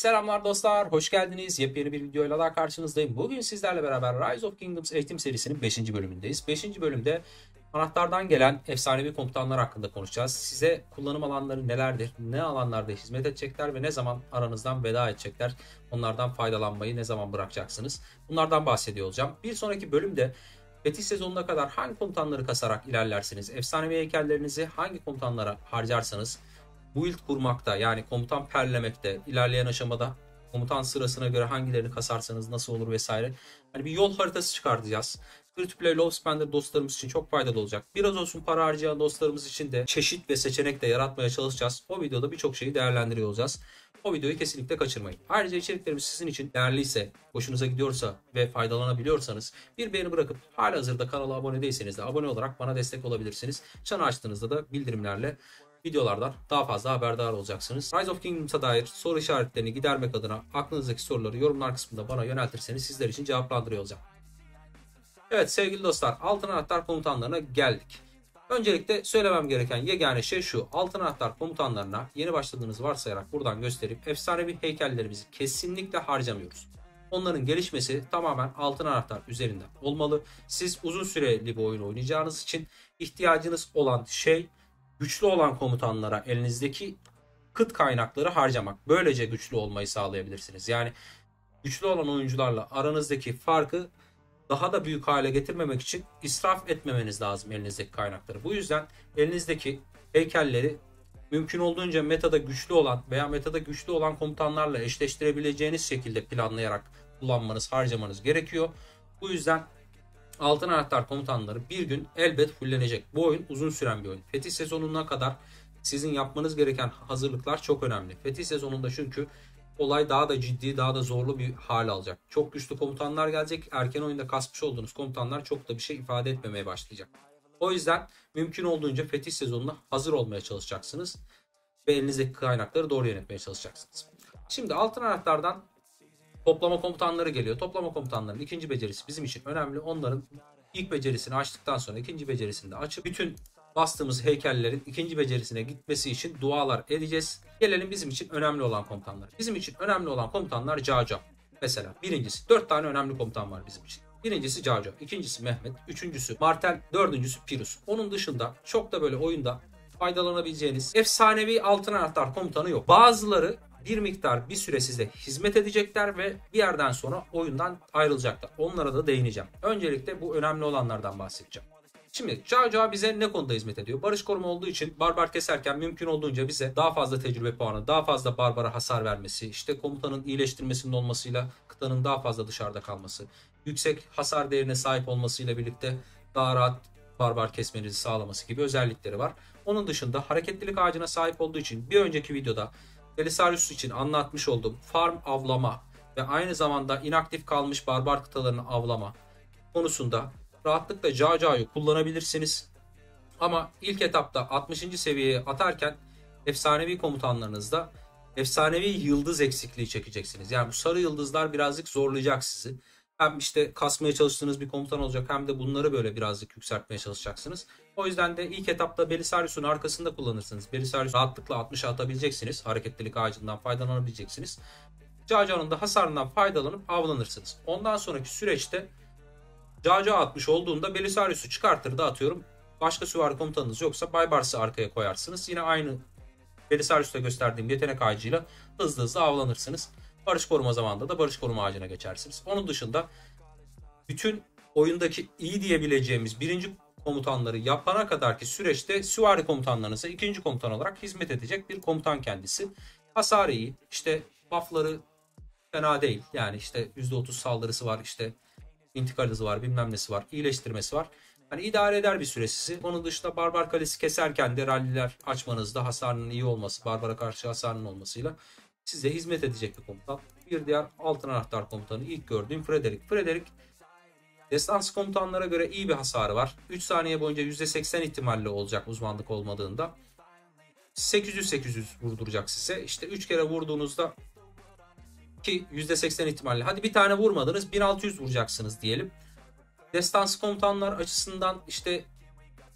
Selamlar dostlar, hoş geldiniz. Yepyeni bir videoyla daha karşınızdayım. Bugün sizlerle beraber Rise of Kingdoms eğitim serisinin 5. bölümündeyiz. 5. bölümde anahtardan gelen efsanevi komutanlar hakkında konuşacağız. Size kullanım alanları nelerdir, ne alanlarda hizmet edecekler ve ne zaman aranızdan veda edecekler, onlardan faydalanmayı ne zaman bırakacaksınız, bunlardan bahsediyor olacağım. Bir sonraki bölümde fetih sezonuna kadar hangi komutanları kasarak ilerlersiniz, efsanevi heykellerinizi hangi komutanlara harcarsanız, build kurmakta yani komutan perlemekte, ilerleyen aşamada komutan sırasına göre hangilerini kasarsanız nasıl olur vesaire. Hani bir yol haritası çıkartacağız. Free to play low spender dostlarımız için çok faydalı olacak. Biraz olsun para harcayan dostlarımız için de çeşit ve seçenek de yaratmaya çalışacağız. O videoda birçok şeyi değerlendiriyor olacağız. O videoyu kesinlikle kaçırmayın. Ayrıca içeriklerimiz sizin için değerliyse, hoşunuza gidiyorsa ve faydalanabiliyorsanız bir beğeni bırakıp halihazırda kanala abone değilseniz de abone olarak bana destek olabilirsiniz. Çanı açtığınızda da bildirimlerle videolardan daha fazla haberdar olacaksınız. Rise of Kingdoms'a dair soru işaretlerini gidermek adına aklınızdaki soruları yorumlar kısmında bana yöneltirseniz sizler için cevaplandırıyor olacağım. Evet sevgili dostlar, altın anahtar komutanlarına geldik. Öncelikle söylemem gereken yegane şey şu: altın anahtar komutanlarına yeni başladığınızı varsayarak buradan gösterip efsanevi heykellerimizi kesinlikle harcamıyoruz. Onların gelişmesi tamamen altın anahtar üzerinden olmalı. Siz uzun süreli bir oyun oynayacağınız için ihtiyacınız olan şey güçlü olan komutanlara elinizdeki kıt kaynakları harcamak. Böylece güçlü olmayı sağlayabilirsiniz. Yani güçlü olan oyuncularla aranızdaki farkı daha da büyük hale getirmemek için israf etmemeniz lazım elinizdeki kaynakları. Bu yüzden elinizdeki heykelleri mümkün olduğunca metada güçlü olan veya metada güçlü olan komutanlarla eşleştirebileceğiniz şekilde planlayarak kullanmanız, harcamanız gerekiyor. Bu yüzden altın anahtar komutanları bir gün elbet fullenecek. Bu oyun uzun süren bir oyun. Fetih sezonuna kadar sizin yapmanız gereken hazırlıklar çok önemli. Fetih sezonunda çünkü olay daha da ciddi, daha da zorlu bir hal alacak. Çok güçlü komutanlar gelecek. Erken oyunda kasmış olduğunuz komutanlar çok da bir şey ifade etmemeye başlayacak. O yüzden mümkün olduğunca fetih sezonuna hazır olmaya çalışacaksınız. Ve elinizdeki kaynakları doğru yönetmeye çalışacaksınız. Şimdi altın anahtardan toplama komutanları geliyor. Toplama komutanlarının ikinci becerisi bizim için önemli. Onların ilk becerisini açtıktan sonra ikinci becerisini de açıp bütün bastığımız heykellerin ikinci becerisine gitmesi için dualar edeceğiz. Gelelim bizim için önemli olan komutanlara. Bizim için önemli olan komutanlar Cao Cao. Mesela birincisi, 4 tane önemli komutan var bizim için. Birincisi Cao Cao, ikincisi Mehmet, üçüncüsü Martel, dördüncüsü Pyrrhus. Onun dışında çok da böyle oyunda faydalanabileceğiniz efsanevi altın anahtar komutanı yok. Bazıları bir miktar bir süre size hizmet edecekler ve bir yerden sonra oyundan ayrılacaklar. Onlara da değineceğim. Öncelikle bu önemli olanlardan bahsedeceğim. Şimdi Cao Cao bize ne konuda hizmet ediyor? Barış koruma olduğu için barbar keserken mümkün olduğunca bize daha fazla tecrübe puanı, daha fazla barbara hasar vermesi, işte komutanın iyileştirmesinin olmasıyla kıtanın daha fazla dışarıda kalması, yüksek hasar değerine sahip olmasıyla birlikte daha rahat barbar kesmenizi sağlaması gibi özellikleri var. Onun dışında hareketlilik ağacına sahip olduğu için bir önceki videoda Belisarius için anlatmış olduğum farm avlama ve aynı zamanda inaktif kalmış barbar kıtalarını avlama konusunda rahatlıkla Cao Cao'yu kullanabilirsiniz. Ama ilk etapta 60. seviyeye atarken efsanevi komutanlarınızda efsanevi yıldız eksikliği çekeceksiniz. Yani bu sarı yıldızlar birazcık zorlayacak sizi. Hem işte kasmaya çalıştığınız bir komutan olacak hem de bunları böyle birazcık yükseltmeye çalışacaksınız. O yüzden de ilk etapta Belisarius'un arkasında kullanırsınız. Belisarius rahatlıkla 60'a atabileceksiniz. Hareketlilik ağacından faydalanabileceksiniz. Cao Cao'nun da hasarından faydalanıp avlanırsınız. Ondan sonraki süreçte Cao Cao atmış olduğunda Belisarius'u çıkartır da atıyorum. Başka süvari komutanınız yoksa Baybars'ı arkaya koyarsınız. Yine aynı Belisarius'ta gösterdiğim yetenek ağacıyla hızlı hızlı avlanırsınız. Barış koruma zamanında da barış koruma ağacına geçersiniz. Onun dışında bütün oyundaki iyi diyebileceğimiz birinci komutanları yapana kadarki süreçte süvari komutanlarınıza ikinci komutan olarak hizmet edecek bir komutan kendisi. Hasarı iyi, işte buffları fena değil. Yani işte %30 saldırısı var, işte intikal hızı var, bilmem nesi var, iyileştirmesi var. Hani idare eder bir süre sizi. Onun dışında barbar kalesi keserken de ralliler açmanızda hasarının iyi olması, barbara karşı hasarının olmasıyla size hizmet edecek bir komutan. Bir diğer altın anahtar komutanı ilk gördüğüm Frederick. Frederick destansı komutanlara göre iyi bir hasarı var. 3 saniye boyunca %80 ihtimalle olacak uzmanlık olmadığında. 800-800 vurduracak size. İşte 3 kere vurduğunuzda ki %80 ihtimalle, hadi bir tane vurmadınız, 1600 vuracaksınız diyelim. Destansı komutanlar açısından işte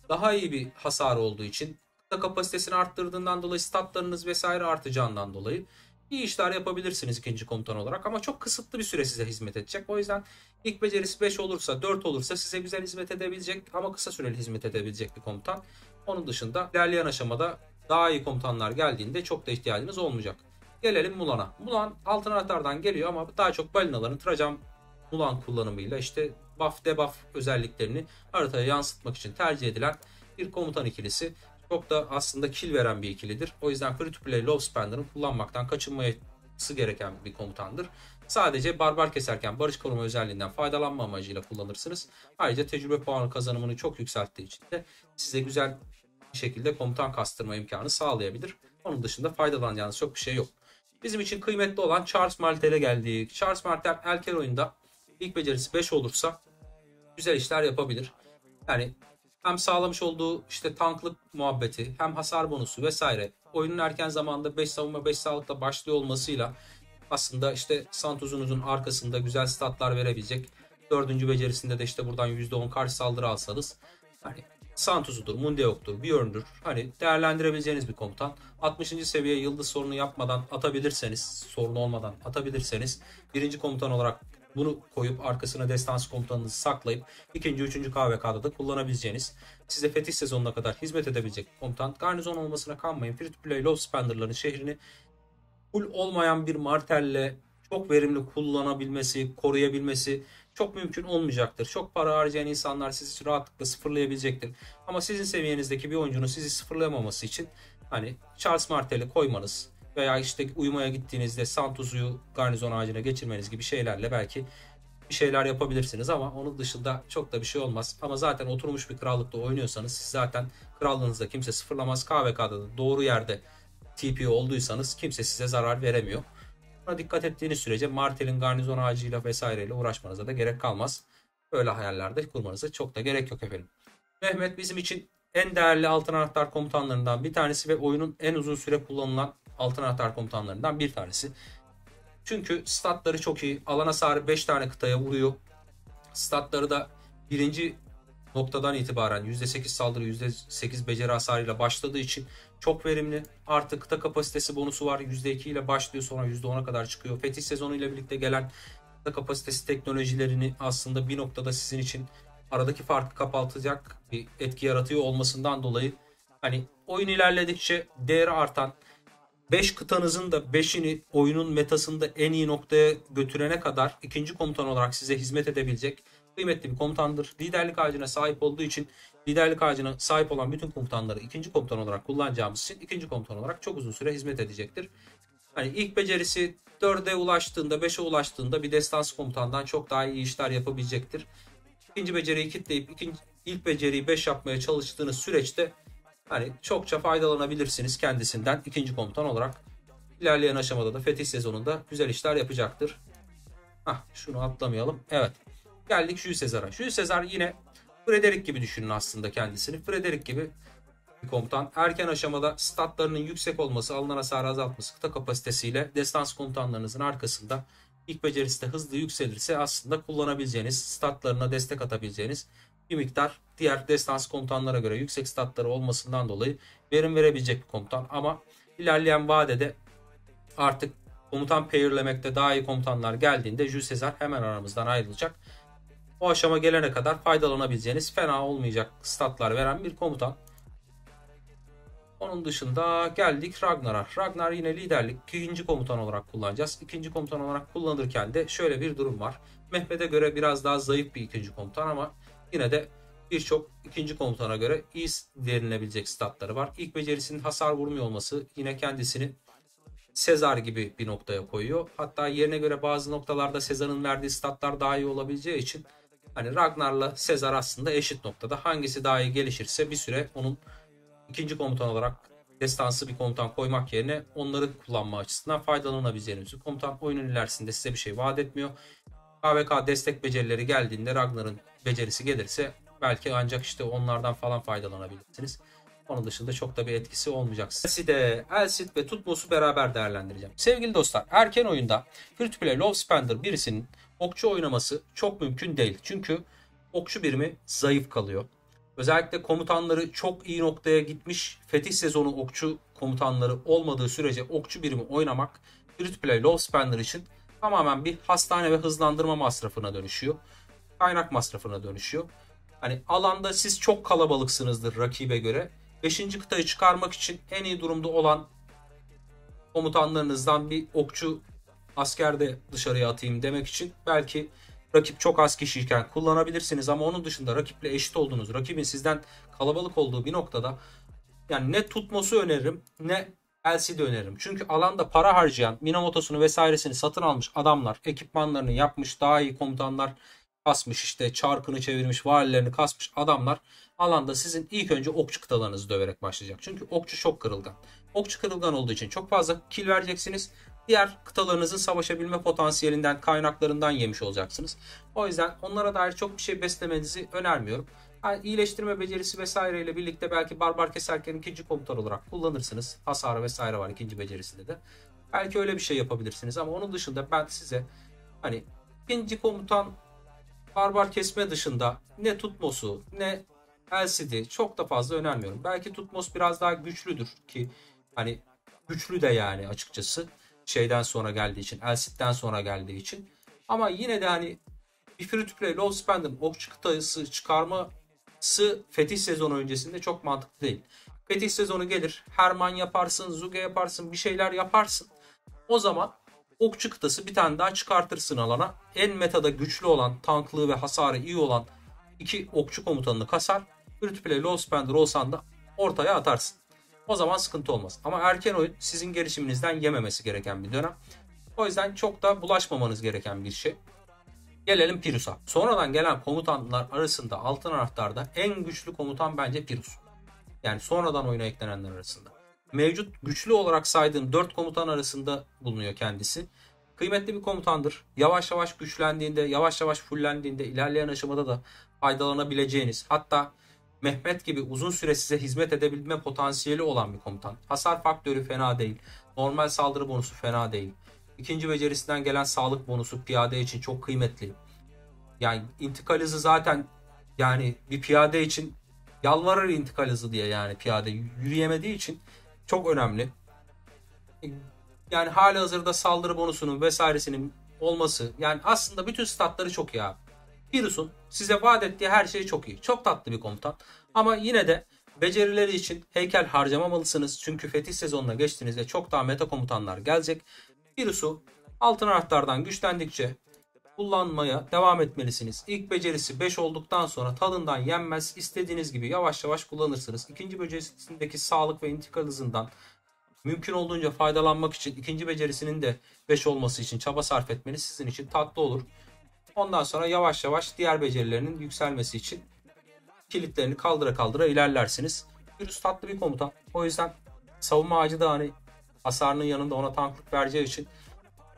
daha iyi bir hasar olduğu için, kapasitesini arttırdığından dolayı statlarınız vesaire artacağından dolayı iyi işler yapabilirsiniz ikinci komutan olarak ama çok kısıtlı bir süre size hizmet edecek. O yüzden ilk becerisi 5 olursa 4 olursa size güzel hizmet edebilecek ama kısa süreli hizmet edebilecek bir komutan. Onun dışında ilerleyen aşamada daha iyi komutanlar geldiğinde çok da ihtiyacınız olmayacak. Gelelim Mulan'a. Mulan altın anahtardan geliyor ama daha çok balinaların Trajan Mulan kullanımıyla işte buff debuff özelliklerini haritaya yansıtmak için tercih edilen bir komutan ikilisi. Çok da aslında kill veren bir ikilidir. O yüzden free to play love spender'ın kullanmaktan kaçınması gereken bir komutandır. Sadece barbar keserken barış koruma özelliğinden faydalanma amacıyla kullanırsınız. Ayrıca tecrübe puanı kazanımını çok yükselttiği için de size güzel bir şekilde komutan kastırma imkanı sağlayabilir. Onun dışında faydalanacağınız çok bir şey yok. Bizim için kıymetli olan Charles Martel'e geldik. Charles Martel erken oyunda ilk becerisi 5 olursa güzel işler yapabilir. Yani hem sağlamış olduğu işte tanklık muhabbeti hem hasar bonusu vesaire oyunun erken zamanda 5 savunma 5 sağlıkla başlıyor olmasıyla aslında işte Santuz'unuzun arkasında güzel statlar verebilecek. 4. becerisinde de işte buradan %10 karşı saldırı alsanız hani Santuz'udur, Mundeok'tur, Björn'dür. Hani değerlendirebileceğiniz bir komutan. 60. seviye yıldız sorunu yapmadan atabilirseniz, sorun olmadan atabilirseniz birinci komutan olarak bunu koyup arkasına destansı komutanınızı saklayıp 2. 3. KVK'da da kullanabileceğiniz, size fetih sezonuna kadar hizmet edebilecek komutan. Garnizon olmasına kanmayın. Free to play love spender'ların şehrini full olmayan bir Martel'le çok verimli kullanabilmesi, koruyabilmesi çok mümkün olmayacaktır. Çok para harcayan insanlar sizi rahatlıkla sıfırlayabilecektir. Ama sizin seviyenizdeki bir oyuncunun sizi sıfırlayamaması için hani Charles Martel'i koymanız veya işte uyumaya gittiğinizde Santuz'u garnizon ağacına geçirmeniz gibi şeylerle belki bir şeyler yapabilirsiniz ama onun dışında çok da bir şey olmaz. Ama zaten oturmuş bir krallıkta oynuyorsanız siz zaten krallığınızda kimse sıfırlamaz. KVK'da da doğru yerde TP olduysanız kimse size zarar veremiyor. Buna dikkat ettiğiniz sürece Martel'in garnizon ağacıyla vesaireyle uğraşmanıza da gerek kalmaz. Böyle hayallerde kurmanıza çok da gerek yok efendim. Mehmet bizim için en değerli altın anahtar komutanlarından bir tanesi ve oyunun en uzun süre kullanılan altın anahtar komutanlarından bir tanesi. Çünkü statları çok iyi. Alan hasarı 5 tane kıtaya vuruyor. Statları da 1. noktadan itibaren %8 saldırı %8 beceri hasarıyla başladığı için çok verimli. Artı kıta kapasitesi bonusu var. %2 ile başlıyor sonra %10'a kadar çıkıyor. Fetih sezonu ile birlikte gelen kıta kapasitesi teknolojilerini aslında bir noktada sizin için aradaki farkı kapatacak bir etki yaratıyor olmasından dolayı hani oyun ilerledikçe değeri artan 5 kıtanızın da 5'ini oyunun metasında en iyi noktaya götürene kadar ikinci komutan olarak size hizmet edebilecek kıymetli bir komutandır. Liderlik ağacına sahip olduğu için liderlik ağacına sahip olan bütün komutanları ikinci komutan olarak kullanacağımız için ikinci komutan olarak çok uzun süre hizmet edecektir. Hani ilk becerisi 4'e ulaştığında 5'e ulaştığında bir destans komutandan çok daha iyi işler yapabilecektir. İkinci beceriyi kitleyip ilk beceriyi 5 yapmaya çalıştığınız süreçte hani çokça faydalanabilirsiniz kendisinden ikinci komutan olarak. İlerleyen aşamada da fetih sezonunda güzel işler yapacaktır. Şunu atlamayalım. Evet. Geldik Jules Caesar'a. Jules Caesar yine Frederick gibi düşünün aslında kendisini. Frederick gibi bir komutan. Erken aşamada statlarının yüksek olması, alınan hasarı azaltması, kıta kapasitesiyle destans komutanlarınızın arkasında ilk becerisi de hızlı yükselirse aslında kullanabileceğiniz, statlarına destek atabileceğiniz bir miktar diğer destans komutanlara göre yüksek statları olmasından dolayı verim verebilecek bir komutan. Ama ilerleyen vadede artık komutan pairlemekte daha iyi komutanlar geldiğinde Jules Caesar hemen aramızdan ayrılacak. O aşama gelene kadar faydalanabileceğiniz fena olmayacak statlar veren bir komutan. Onun dışında geldik Ragnar'a. Ragnar yine liderlik ikinci komutan olarak kullanacağız. İkinci komutan olarak kullanırken de şöyle bir durum var. Mehmet'e göre biraz daha zayıf bir ikinci komutan ama yine de birçok ikinci komutana göre iyi denilebilecek statları var. İlk becerisinin hasar vurmuyor olması yine kendisini Caesar gibi bir noktaya koyuyor. Hatta yerine göre bazı noktalarda Caesar'ın verdiği statlar daha iyi olabileceği için hani Ragnar'la Caesar aslında eşit noktada. Hangisi daha iyi gelişirse bir süre onun ikinci komutan olarak destansı bir komutan koymak yerine onları kullanma açısından faydalanabileceğiniz bir komutan. Oyunun ilerisinde size bir şey vaat etmiyor. KVK destek becerileri geldiğinde Ragnar'ın becerisi gelirse belki ancak işte onlardan falan faydalanabilirsiniz. Onun dışında çok da bir etkisi olmayacak. El Cid ve Tutmos'u beraber değerlendireceğim. Sevgili dostlar, erken oyunda free to play love spender birisinin okçu oynaması çok mümkün değil. Çünkü okçu birimi zayıf kalıyor. Özellikle komutanları çok iyi noktaya gitmiş fetih sezonu okçu komutanları olmadığı sürece okçu birimi oynamak Free to Play Low Spender için tamamen bir hastane ve hızlandırma masrafına dönüşüyor. Kaynak masrafına dönüşüyor. Hani alanda siz çok kalabalıksınızdır rakibe göre. 5. kıtayı çıkarmak için en iyi durumda olan komutanlarınızdan bir okçu asker de dışarıya atayım demek için belki rakip çok az kişiyken kullanabilirsiniz, ama onun dışında rakiple eşit olduğunuz, rakibin sizden kalabalık olduğu bir noktada yani ne Tutmos'u öneririm ne El Cid'i öneririm. Çünkü alanda para harcayan, Minamoto'sunu vesairesini satın almış adamlar, ekipmanlarını yapmış, daha iyi komutanlar kasmış, işte çarkını çevirmiş, valilerini kasmış adamlar alanda sizin ilk önce okçu kıtalarınızı döverek başlayacak. Çünkü okçu çok kırılgan. Okçu kırılgan olduğu için çok fazla kill vereceksiniz. Diğer kıtalarınızın savaşabilme potansiyelinden, kaynaklarından yemiş olacaksınız. O yüzden onlara dair çok bir şey beslemenizi önermiyorum. Yani iyileştirme becerisi vesaireyle birlikte belki barbar keserken ikinci komutan olarak kullanırsınız. Hasarı vesaire var ikinci becerisinde de. Belki öyle bir şey yapabilirsiniz, ama onun dışında ben size hani ikinci komutan barbar kesme dışında ne Tutmos'u ne El Cid'i çok da fazla önermiyorum. Belki Tutmos biraz daha güçlüdür ki hani güçlü de yani açıkçası. Şeyden sonra geldiği için, El Cid'den sonra geldiği için. Ama yine de hani bir free to play low spend'in okçu kıtası çıkarması fetih sezonu öncesinde çok mantıklı değil. Fetih sezonu gelir, Herman yaparsın, Zuge yaparsın, bir şeyler yaparsın. O zaman okçu kıtası bir tane daha çıkartırsın alana. En metada güçlü olan, tanklığı ve hasarı iyi olan iki okçu komutanını kasar. Free to play low spender olsan da ortaya atarsın. O zaman sıkıntı olmaz. Ama erken oyun sizin gelişiminizden yememesi gereken bir dönem. O yüzden çok da bulaşmamanız gereken bir şey. Gelelim Pyrrhus'a. Sonradan gelen komutanlar arasında altın anahtarda en güçlü komutan bence Pyrrhus. Yani sonradan oyuna eklenenler arasında. Mevcut güçlü olarak saydığım 4 komutan arasında bulunuyor kendisi. Kıymetli bir komutandır. Yavaş yavaş güçlendiğinde, yavaş yavaş fullendiğinde ilerleyen aşamada da faydalanabileceğiniz, hatta Mehmet gibi uzun süre size hizmet edebilme potansiyeli olan bir komutan. Hasar faktörü fena değil. Normal saldırı bonusu fena değil. İkinci becerisinden gelen sağlık bonusu piyade için çok kıymetli. Yani intikal hızı zaten yani bir piyade için yalvarır intikal hızı diye, yani piyade yürüyemediği için çok önemli. Yani hali hazırda saldırı bonusunun vesairesinin olması, yani aslında bütün statları çok iyi abi. Pyrrhus'un size vaat ettiği her şey çok iyi. Çok tatlı bir komutan. Ama yine de becerileri için heykel harcamamalısınız. Çünkü fetih sezonuna geçtiğinizde çok daha meta komutanlar gelecek. Pyrrhus'u altın anahtardan güçlendikçe kullanmaya devam etmelisiniz. İlk becerisi 5 olduktan sonra tadından yenmez. İstediğiniz gibi yavaş yavaş kullanırsınız. İkinci becerisindeki sağlık ve intikal hızından mümkün olduğunca faydalanmak için ikinci becerisinin de 5 olması için çaba sarf etmeniz sizin için tatlı olur. Ondan sonra yavaş yavaş diğer becerilerinin yükselmesi için kilitlerini kaldıra kaldıra ilerlersiniz. Pyrrhus tatlı bir komutan. O yüzden savunma ağacı da hani hasarının yanında ona tanklık vereceği için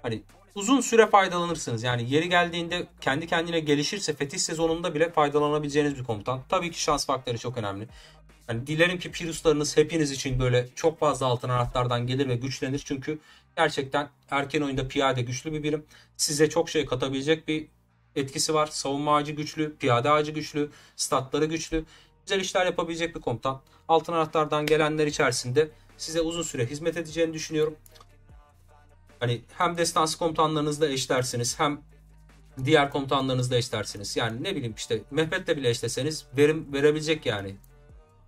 hani uzun süre faydalanırsınız. Yani yeri geldiğinde kendi kendine gelişirse fetih sezonunda bile faydalanabileceğiniz bir komutan. Tabii ki şans faktörü çok önemli. Yani dilerim ki Pyrrhus'larınız hepiniz için böyle çok fazla altın anahtardan gelir ve güçlenir. Çünkü gerçekten erken oyunda piyade güçlü bir birim. Size çok şey katabilecek bir etkisi var. Savunma ağacı güçlü, piyade ağacı güçlü, statları güçlü. Güzel işler yapabilecek bir komutan. Altın anahtardan gelenler içerisinde size uzun süre hizmet edeceğini düşünüyorum. Hani hem destansı komutanlarınızla eşlersiniz, hem diğer komutanlarınızla eşlersiniz. Yani ne bileyim işte Mehmet'le bile eşleseniz verim verebilecek yani.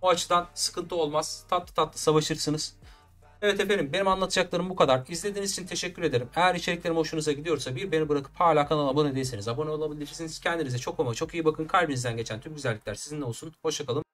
O açıdan sıkıntı olmaz. Tatlı tatlı savaşırsınız. Evet efendim, benim anlatacaklarım bu kadar. İzlediğiniz için teşekkür ederim. Eğer içeriklerim hoşunuza gidiyorsa bir beni bırakıp hala kanala abone değilseniz abone olabilirsiniz. Kendinize çok ama çok iyi bakın. Kalbinizden geçen tüm güzellikler sizinle olsun. Hoşça kalın.